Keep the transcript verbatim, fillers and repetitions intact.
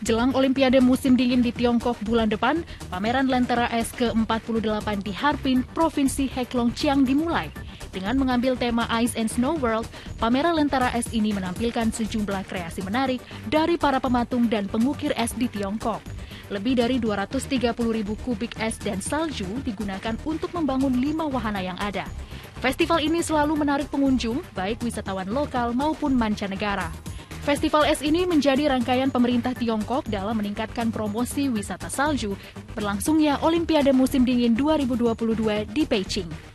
Jelang Olimpiade musim dingin di Tiongkok bulan depan, pameran Lentera Es ke empat puluh delapan di Harbin, Provinsi Heilongjiang dimulai. Dengan mengambil tema Ice and Snow World, pameran Lentera Es ini menampilkan sejumlah kreasi menarik dari para pematung dan pengukir es di Tiongkok. Lebih dari dua ratus tiga puluh ribu kubik es dan salju digunakan untuk membangun lima wahana yang ada. Festival ini selalu menarik pengunjung, baik wisatawan lokal maupun mancanegara. Festival es ini menjadi rangkaian pemerintah Tiongkok dalam meningkatkan promosi wisata salju berlangsungnya Olimpiade Musim Dingin dua ribu dua puluh dua di Beijing.